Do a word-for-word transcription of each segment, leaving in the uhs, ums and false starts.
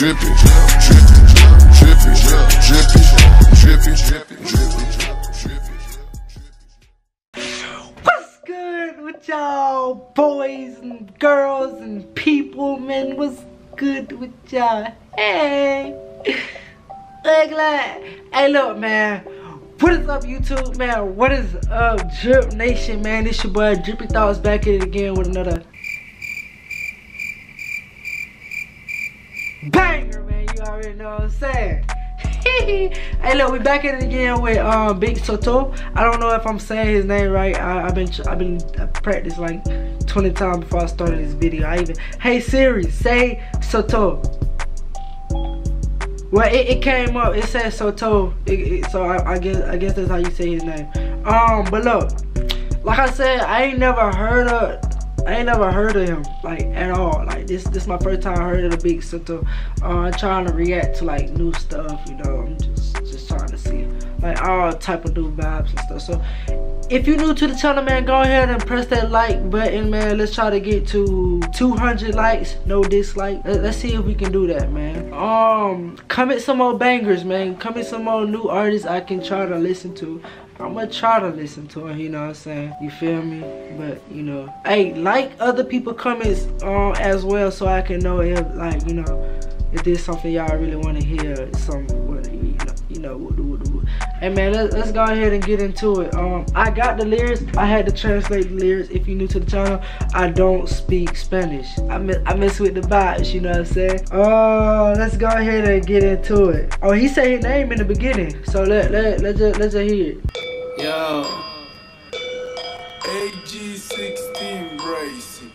Drippy, drippy, drippy, drippy, drippy. What's good with y'all boys and girls and people, man? What's good with y'all? Hey, hey, look, man. What is up, YouTube, man? What is up, Drip Nation, man? It's your boy Drippy Thoughts back at it again with another banger, man. You already know what I'm saying. Hey, look, we back at it again with um Big Soto. I don't know if I'm saying his name right. I, I've been I've been I practiced like twenty times before I started this video. I even hey Siri, say Soto. Well, it, it came up. It says Soto, it, it, so I, I guess I guess that's how you say his name. Um, but look, like I said, I ain't never heard of. I ain't never heard of him, like, at all. Like, this this my first time I heard of the Big Soto. Uh, I'm trying to react to, like, new stuff, you know. I'm just just trying to see, like, all type of new vibes and stuff. So, if you're new to the channel, man, go ahead and press that like button, man. Let's try to get to two hundred likes, no dislike. Let's see if we can do that, man. Um, comment some more bangers, man. Comment some more new artists I can try to listen to. I'm gonna try to listen to him, you know what I'm saying? You feel me? But, you know, hey, like other people comments um, as well, so I can know if, like, you know, if there's something y'all really want to hear, some, you know, you know, what, what, what. Hey, man, let's, let's go ahead and get into it. Um, I got the lyrics. I had to translate the lyrics. If you're new to the channel, I don't speak Spanish. I miss, I miss with the vibes, you know what I'm saying? Oh, uh, let's go ahead and get into it. Oh, he said his name in the beginning, so let, let, let's, just, let's just hear it. Yo, A G sixteen Racing.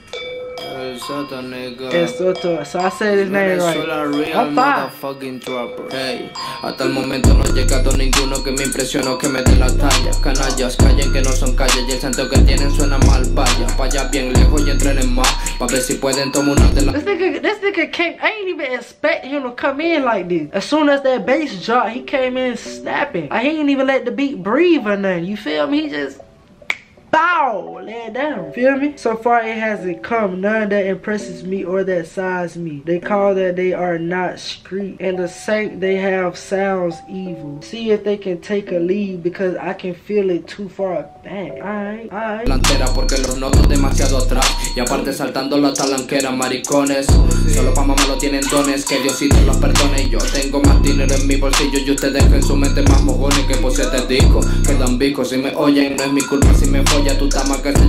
El Soto, nigga. El Soto, so I said his name right. Venezuela real motherfucking trapper. Hey, hasta el momento no ha llegado ninguno que me impresionó, que me dé la talla. Canallas, callen que no son calles y el santo que tienen suena mal. Vaya, vaya bien lejos y entrenen más pa' ver si pueden tomar una de las. This nigga, this nigga came, I ain't even expect him to come in like this. As soon as that bass dropped, he came in snapping. I ain't even let the beat breathe or nothing, you feel me? He just bow, lay it down, feel me? So far it hasn't come, none that impresses me or that size me. They call that they are not street, and the same they have sounds evil. See if they can take a lead, because I can feel it too far back. Alright, alright. Plantera porque los noto demasiado atrás, y aparte saltando la talanquera, maricones. Solo pa' mamá lo tienen dones, que Diosito los perdone. Yo tengo más dinero en mi bolsillo y ustedes que en su mente más mojones que por siete discos. Quedan bicos, si me oyen, no es mi culpa si me follan. Okay,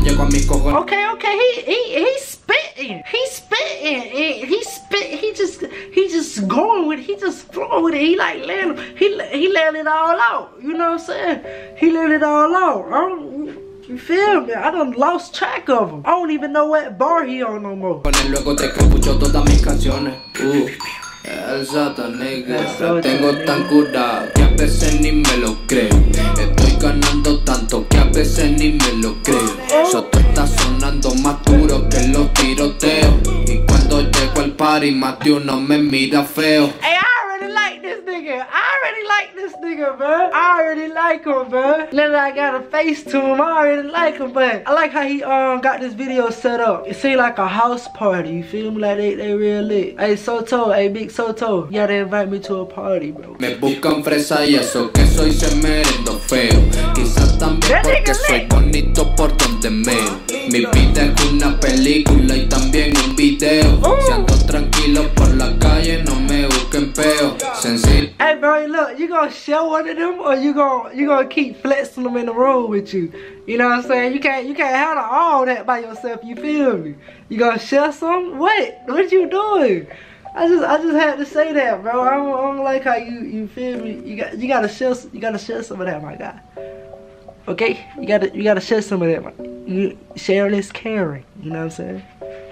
okay, he he he's spitting, he's spitting, he spit, he just he just going with, he just throwing with it. He like laying, he he laying it all out. You know what I'm saying? He laying it all out. I don't, you feel me? I done lost track of him. I don't even know what bar he on no more. El Soto, nigga, lo tengo tan curado que a veces ni me lo creo. Estoy ganando tanto que a veces ni me lo creo. Soto está sonando más duro que los tiroteos, y cuando llego al party más de uno me mira feo. Hey, I already like this nigga, I already like this nigga, bro. I already like him, bro. Now that I got a face to him, I already like him, but I like how he um got this video set up. It seemed like a house party, you feel me? Like they, they real lit. Hey, Soto, hey, Big Soto, yeah, they invite me to a party, bro. Me buscan fresa y eso que soy se merendo feo. Quizás también porque soy bonito por donde me. Mi vida es una película y también un video. Si ando tranquilo por la calle no me busquen peo. Sencillo. Hey, bro, look, you gonna show one of them, or you gonna you gonna keep flexing them in the road with you? You know what I'm saying? You can't you can't handle all that by yourself. You feel me? You gonna share some? What? What you doing? I just I just had to say that, bro. I don't, I don't like how you you feel me. You got you gotta share you gotta share some of that, my guy. Okay? You gotta you gotta share some of that, my. Sharing is caring. You know what I'm saying?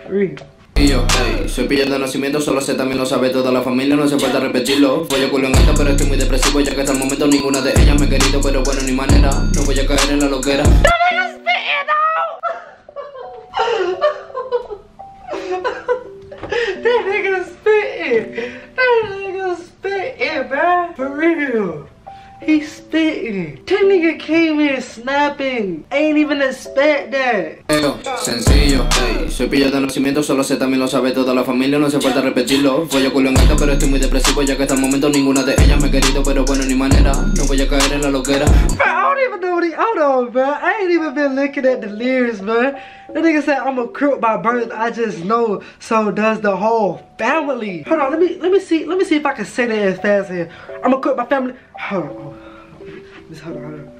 Real. Y yo, hey, soy pillo de nacimiento, solo sé, también lo sabe toda la familia, no hace falta repetirlo. Voy a culo en esta, pero estoy muy depresivo, ya que hasta el momento ninguna de ellas me ha querido, pero bueno, ni manera, no voy a caer en la loquera. That nigga spitting, that nigga spitting, bruh, for real. He's spitting. That nigga came in snapping. Ain't even a respect that. Yo, sencillo, hey, soy pillo de nacimiento, solo sé, también lo sabe toda la familia, no hace falta repetirlo. Fue yo culo en alta, pero estoy muy depresivo, ya que hasta el momento ninguna de ellas me ha querido, pero bueno, ni manera, no voy a caer en la loquera. Bro, I don't even know what he, hold on, bro, I ain't even been looking at the lyrics, bro. That nigga said I'm a crook by birth, I just know, so does the whole family. Hold on, let me, let me see, let me see if I can say that as fast here. I'm a crook by family, hold on, just hold on, hold on.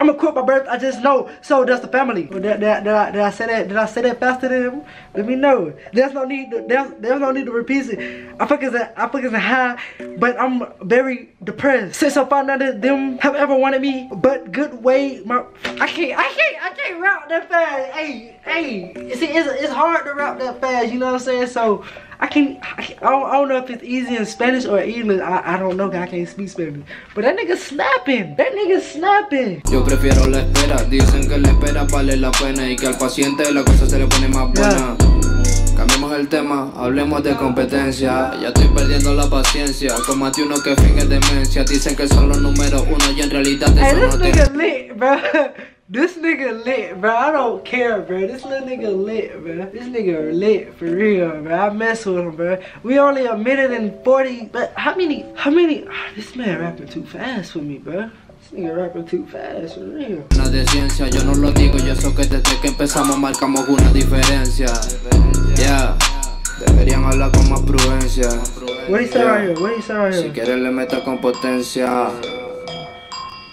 I'm a crook by birth, I just know, so does the family. Did, did, did, I, did I say that? Did I say that faster than him? Let me know. There's no need. To, there's, there's no need to repeat it. I fucking I fucking high, but I'm very depressed. Since I found out that them have ever wanted me, but good way my I can't I can't I can't rap that fast. Hey hey, see it's it's hard to rap that fast. You know what I'm saying? So I can I, I, don't, I don't know if it's easy in Spanish or English. I, I don't know. I can't speak Spanish. But that nigga snapping. That nigga snapping. Yo prefiero la espera. Dicen que la espera vale la pena y que al paciente la cosa se le pone más buena. Yeah. Cambiemos el tema. Hablemos de competencia. Ya estoy perdiendo la paciencia. Comate uno que finge demencia. Dicen que son los números uno y en realidad eso no te. Hey, this nigga lit, bro. This nigga lit, bro. I don't care, bro. This little nigga lit, bro. This nigga lit for real, bro. I mess with him, bro. We only a minute and forty. But how many? How many? Oh, this man rapping too fast for me, bro. This nigga rapping too fast for real. Una de ciencia, yo no lo digo. Yo sé que desde que empezamos marcamos una diferencia. Yeah. Deberían hablar con más prudencia. What he say right here? What he say right here? Si quieres le meto con potencia.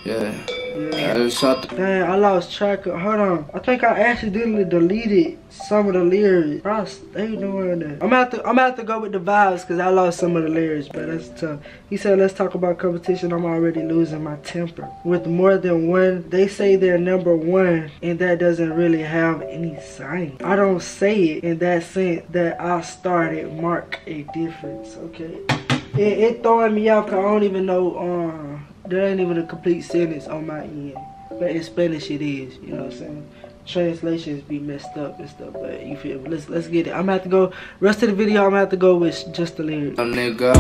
Yeah. Yeah. Man, I lost track of, hold on. I think I accidentally deleted some of the lyrics. Bro, they doing that. I'm gonna have to, I'm gonna have to go with the vibes because I lost some of the lyrics, but that's tough. He said, let's talk about competition. I'm already losing my temper. With more than one, they say they're number one, and that doesn't really have any science. I don't say it in that sense that I started mark a difference, okay? It, it throwing me off because I don't even know, um, there ain't even a complete sentence on my end. But in Spanish it is, you know what I'm saying? Translations be messed up and stuff, but you feel me? Let's, let's get it. I'm gonna have to go, rest of the video, I'm gonna have to go with just the lyrics. Oh, nigga.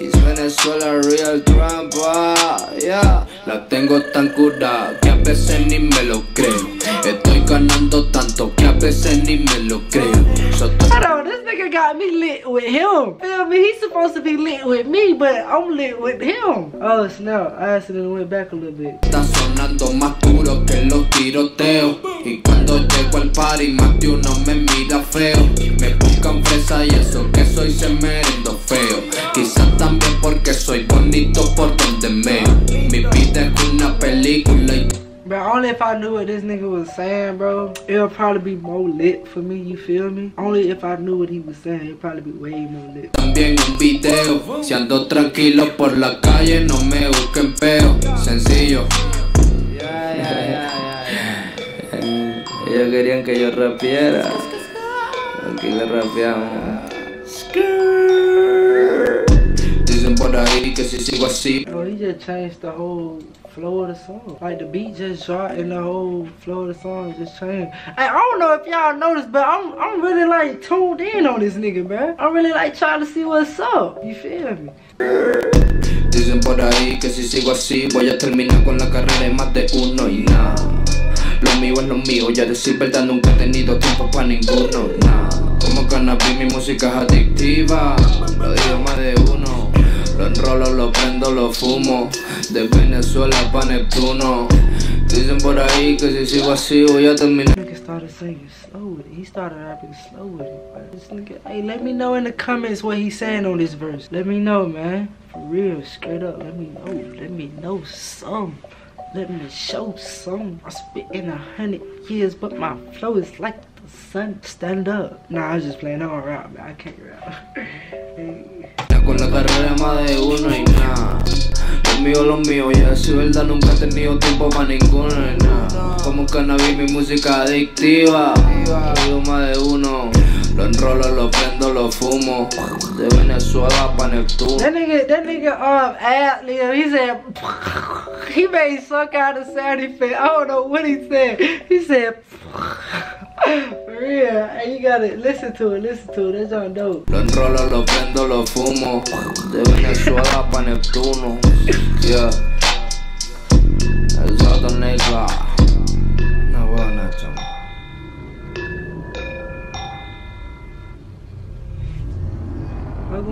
It's Venezuela real trampa, yeah. La tengo tan curada que a veces ni me lo creo. Estoy ganando tanto que a veces ni me lo creo. Hold on, this nigga got me lit with him. Feel me? He's supposed to be lit with me, but I'm lit with him. Oh snap, I accidentally went back a little bit. Está sonando más duro que los tiroteos. Y cuando llego al party más de uno me mira feo. Me buscan fresa y eso que soy se merendo feo. Quizás también porque soy bonito por donde me. Mi vida es una película y... Bro, only if I knew what this nigga was saying, bro, it'll probably be more lit for me, you feel me? Only if I knew what he was saying, it'll probably be way more lit. También un video, si ando tranquilo por la calle, no me busquen peo, sencillo. Yeah, yeah, yeah, yeah. Ellos querían que yo rapiera. Aquí le rapeamos. Que si sigo así. Oh, he just changed the whole flow of the song. Like the beat just dropped and the whole flow of the song just changed. I, I don't know if y'all noticed, but I'm I'm really like tuned in on this nigga, bro. I'm really like trying to see what's up. You feel me? Dicen por ahí que si sigo así voy a terminar con la carrera de más de uno y nada. Lo mío es lo mío, ya decir verdad nunca he tenido tiempo para ninguno. Nah. Como cannabis mi música es adictiva. Lo digo más de uno. Lo enrolo, lo prendo, lo fumo. De Venezuela pa' Neptuno. Dicen por ahí que si sigo así voy a terminar. This nigga started singing slow with it. He started rapping slow with it, bro. This nigga, hey, let me know in the comments what he's saying on this verse. Let me know, man. For real, straight up, let me know. Let me know some. Let me show some. I spit in a hundred years, but my flow is like the sun. Stand up. Nah, I was just playing. I don't rap, man. I can't rap. Hey. Con la carrera más de uno y nada. Lo mío, lo mío, ya si verdad nunca he tenido tiempo para ninguno y nada. Como cannabis, mi música adictiva. Lo digo más de uno. Lo enrolo, lo prendo, lo fumo. De Venezuela pa' Neptuno. That nigga, that nigga, um, ad lib, he said, he made some kind of sound effect. I don't know what he said. He said, for real, hey, you gotta listen to it, listen to it, that's on dope. Lo enrolo, lo prendo, lo fumo. De Venezuela pa' Neptuno. Yeah. That's all the nigga.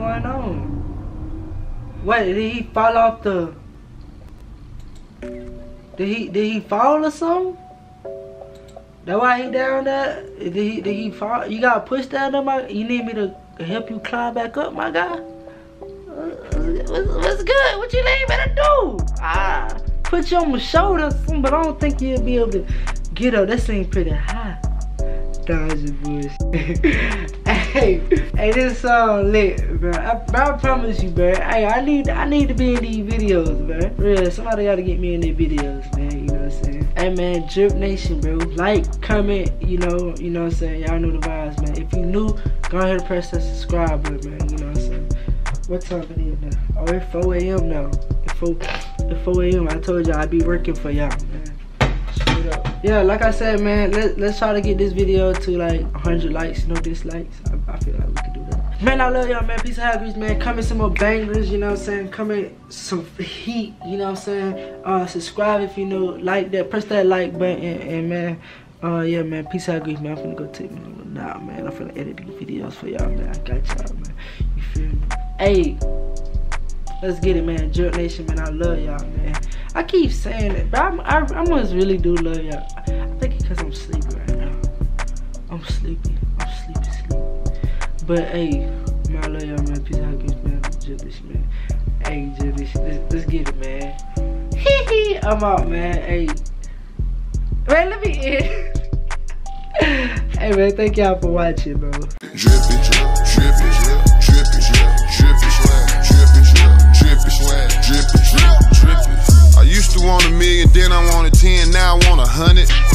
going on? Wait, did he fall off the... Did he did he fall or something? That why he down there? Did he did he fall? You got pushed down there, my. You need me to help you climb back up, my guy. What's good? What you need me to do? Ah, put you on my shoulder, but I don't think you'll be able to get up. That seems pretty high. Dodgy bullshit. hey, hey, this song lit, bro. I, I promise you, bro. Hey, I need, I need to be in these videos, bro. Real, somebody gotta get me in their videos, man. You know what I'm saying? Hey, man, Drip Nation, bro. Like, comment, you know, you know what I'm saying. Y'all know the vibes, man. If you new, go ahead and press that subscribe button, man. You know what I'm saying. What time it is now? Oh, it's four A M now. It's four A M I told y'all I'd be working for y'all, man. Yeah, like I said, man, let, let's try to get this video to like one hundred likes, no dislikes. I, I feel like we can do that. Man, I love y'all, man. Peace out, peace, man. Comment some more bangers, you know what I'm saying? Comment some heat, you know what I'm saying? Uh, subscribe if you know, like that, press that like button, and, and man, uh, yeah, man, peace out, peace, man. I'm finna go take me. Nah, man, I'm finna edit these videos for y'all, man. I got y'all, man. You feel me? Hey, let's get it, man. Drip Nation, man. I love y'all, man. I keep saying it, but I'm, I, I must really do love y'all. I think it's because I'm sleepy right now. I'm sleepy. I'm sleepy, sleepy. But, hey, man, I love y'all, man. Peace out, guys, man. Drip Nation, man. Hey, Drip Nation, let's, let's get it, man. Hee hee. I'm out, man. Hey. Man, let me in. Hey, man, thank y'all for watching, bro. Drippy, drip, drippy, drip. I used to want a million, then I wanted ten, now I want a hundred.